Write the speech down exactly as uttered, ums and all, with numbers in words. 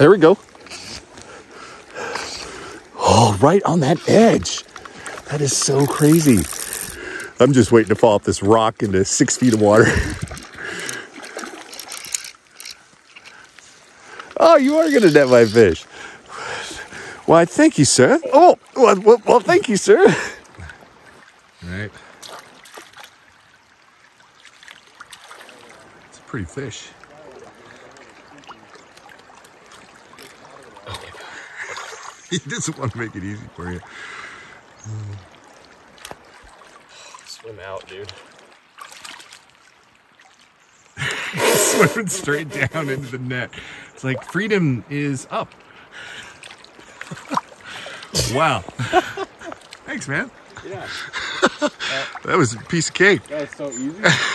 There we go. Oh, right on that edge. That is so crazy. I'm just waiting to fall off this rock into six feet of water. Oh, you are going to net my fish. Why, thank you, sir. Oh, well, well thank you, sir. All right. It's a pretty fish. Oh. He doesn't want to make it easy for you. Swim out, dude. Swimming straight down into the net. It's like freedom is up. Wow. Thanks, man. Yeah. That was a piece of cake. That was so easy.